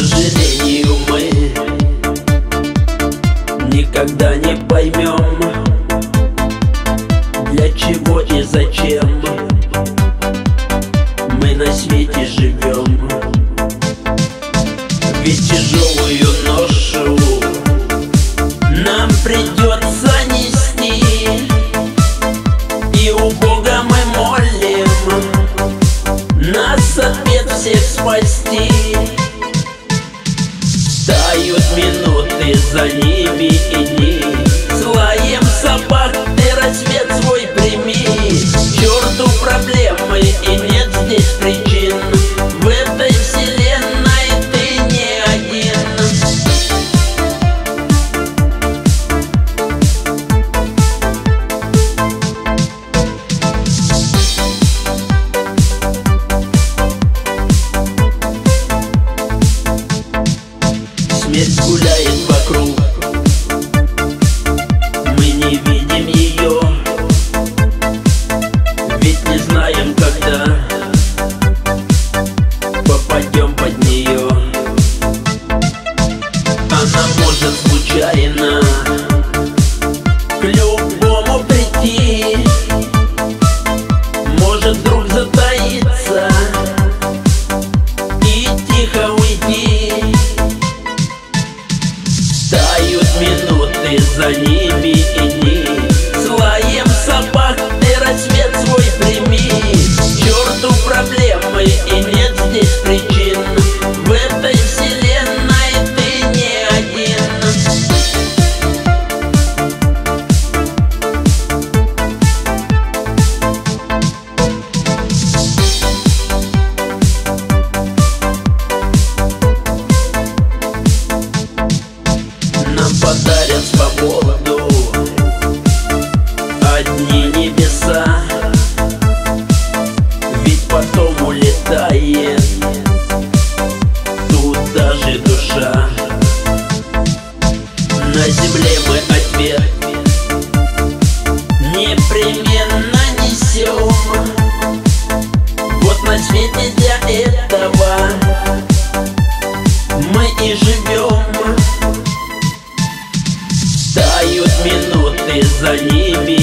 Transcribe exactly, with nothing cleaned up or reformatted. сожалению, мы никогда не поймем, для чего и зачем мы на свете живем. Ведь тяжелую ношу нам придется нести, и у Бога мы молим нас от бед всех спасти. Тают минуты, за ними и дни, злаем собак ты рассвет свой прими. Черту проблемы, и нет здесь причин, в этой вселенной ты не один. Смерть гуляет вокруг, попадем под нее. Она может случайно к любому прийти, может вдруг затаиться и тихо уйти. Тают минуты, за ними и дни, злаем собак ты рассвет свой прими. Черту проблемы, и нет здесь причин, в этой вселенной ты не один. Нам подарят свободу одни небеса, ведь потом улетает туда же душа. На земле мы ответ непременно несем, вот на свете для этого мы и живем. Тают минуты, за ними